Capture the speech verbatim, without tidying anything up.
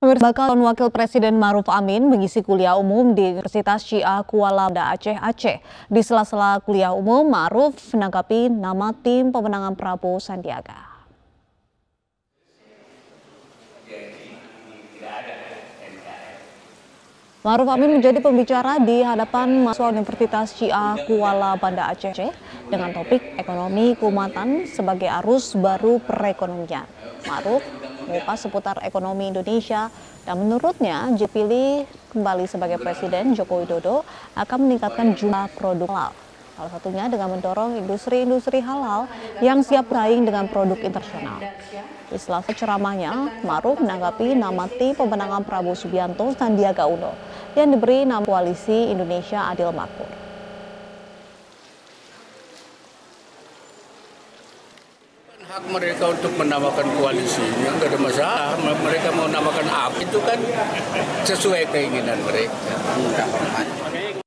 Bakal Wakil Presiden Ma'ruf Amin mengisi kuliah umum di Universitas Syiah Kuala Banda Aceh, Aceh. Di sela-sela kuliah umum, Ma'ruf menanggapi nama tim pemenangan Prabowo Sandiaga. Ma'ruf Amin menjadi pembicara di hadapan mahasiswa Universitas Syiah Kuala Banda Aceh dengan topik ekonomi keumatan sebagai arus baru perekonomian. Ma'ruf mengupas seputar ekonomi Indonesia dan menurutnya dipilih kembali sebagai Presiden Joko Widodo akan meningkatkan jumlah produk halal. Salah satunya dengan mendorong industri-industri halal yang siap bersaing dengan produk internasional. Di sela ceramahnya, Ma'ruf menanggapi nama tim pemenangan Prabowo Subianto Sandiaga Uno yang diberi nama Koalisi Indonesia Adil Makmur. Hak mereka untuk menamakan koalisi, nggak ada masalah. Mereka mau namakan apa itu kan sesuai keinginan mereka.